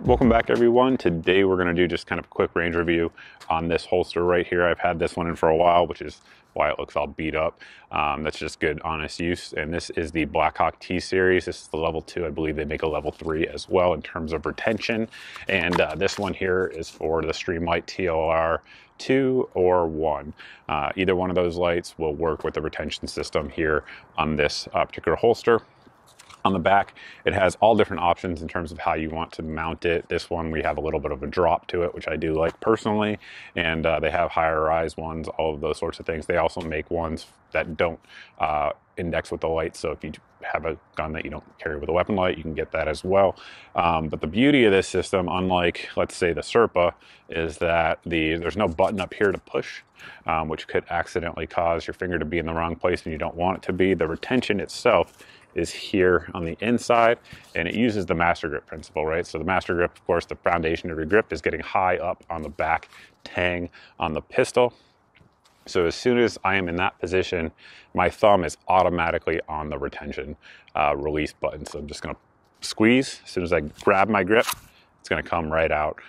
Welcome back everyone. Today we're going to do just kind of a quick range review on this holster right here. I've had this one in for a while, which is why it looks all beat up. That's just good honest use. And this is the Blackhawk T-Series. This is the level 2. I believe they make a level 3 as well in terms of retention. And this one here is for the Streamlight TLR 2 or 1. Either one of those lights will work with the retention system here on this particular holster. On the back, it has all different options in terms of how you want to mount it. This one, we have a little bit of a drop to it, which I do like personally. And they have higher rise ones, all of those sorts of things. They also make ones that don't index with the light. So if you have a gun that you don't carry with a weapon light, you can get that as well. But the beauty of this system, unlike, let's say, the Serpa, is that there's no button up here to push, which could accidentally cause your finger to be in the wrong place and you don't want it to be. The retention itself is here on the inside, and it uses the master grip principle, right? So the master grip, of course, the foundation of your grip is getting high up on the back tang on the pistol. So as soon as I am in that position, my thumb is automatically on the retention release button. So I'm just gonna squeeze. As soon as I grab my grip, it's gonna come right out.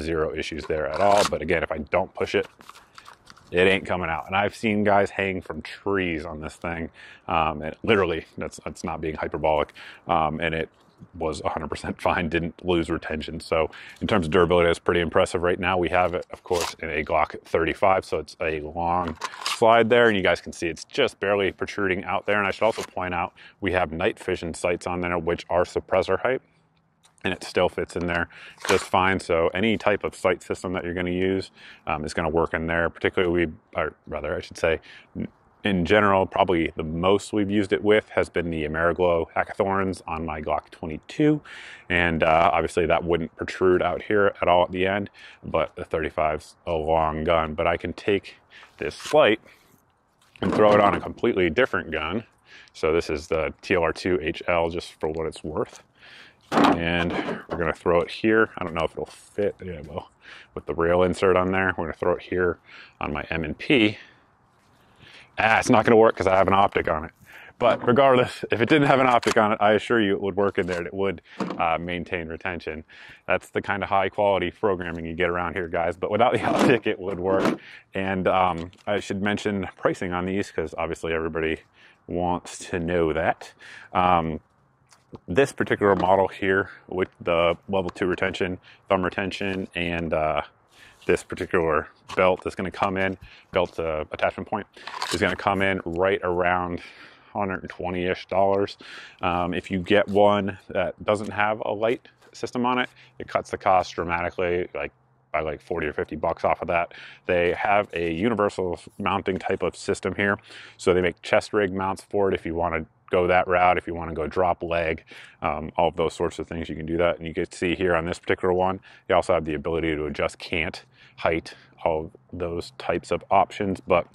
Zero issues there at all. But again, if I don't push it, it ain't coming out. And I've seen guys hang from trees on this thing. And literally, that's not being hyperbolic. And it was 100% fine, didn't lose retention. So in terms of durability, that's pretty impressive. Right now we have it, of course, in a Glock 35. So it's a long slide there. And you guys can see it's just barely protruding out there. And I should also point out, we have night vision sights on there, which are suppressor height. And it still fits in there just fine. So any type of sight system that you're going to use is going to work in there. Particularly, in general, probably the most we've used it with has been the Ameriglo Hackathorns on my Glock 22. And obviously that wouldn't protrude out here at all at the end, but the 35's a long gun. But I can take this light and throw it on a completely different gun. So this is the TLR2HL, just for what it's worth. And we're going to throw it here. I don't know if it'll fit. Yeah, it will. With the rail insert on there, we're going to throw it here on my M&P. It's not going to work because I have an optic on it. But regardless, if it didn't have an optic on it, I assure you it would work in there and it would maintain retention. That's the kind of high quality programming you get around here, guys. But without the optic, it would work. And I should mention pricing on these because obviously everybody wants to know that. This particular model here with the level 2 retention, thumb retention, and this particular belt is going to come in, attachment point is going to come in right around $120-ish. If you get one that doesn't have a light system on it, it cuts the cost dramatically, like by like 40 or 50 bucks off of that. They have a universal mounting type of system here. So they make chest rig mounts for it if you want to go that route, if you want to go drop leg, all of those sorts of things, you can do that. And you can see here on this particular one, you also have the ability to adjust cant, height, all of those types of options. But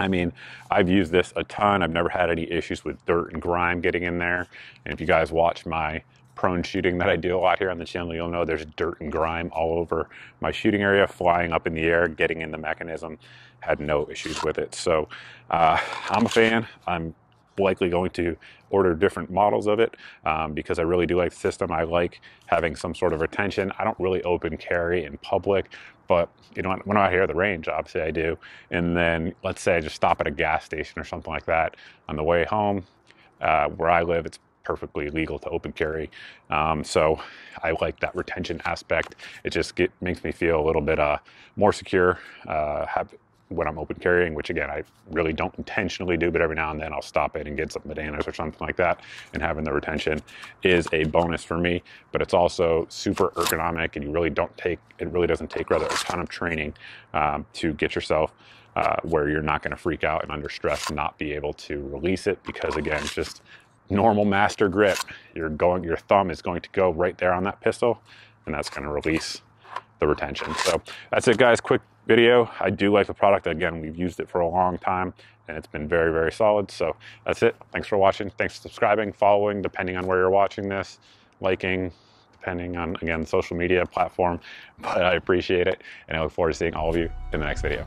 I mean, I've used this a ton. I've never had any issues with dirt and grime getting in there. And if you guys watch my prone shooting that I do a lot here on the channel, you'll know there's dirt and grime all over my shooting area, flying up in the air, getting in the mechanism. Had no issues with it. So I'm a fan. I'm likely going to order different models of it because I really do like the system. I like having some sort of retention. I don't really open carry in public, but you know, when I'm out here at the range, obviously I do. And then let's say I just stop at a gas station or something like that on the way home. Where I live, it's perfectly legal to open carry. So I like that retention aspect. It just makes me feel a little bit more secure, when I'm open carrying, which again, I really don't intentionally do, but every now and then I'll stop in and get some bananas or something like that. And having the retention is a bonus for me, but it's also super ergonomic and it really doesn't take rather a ton of training to get yourself where you're not gonna freak out and under stress not be able to release it, because again, it's just normal master grip. Your thumb is going to go right there on that pistol and that's gonna release the retention. So that's it, guys. Quick video. I do like the product. Again, we've used it for a long time and it's been very, very solid. So that's it. Thanks for watching. Thanks for subscribing, following, depending on where you're watching this, liking, depending on, again, social media platform. But I appreciate it and I look forward to seeing all of you in the next video.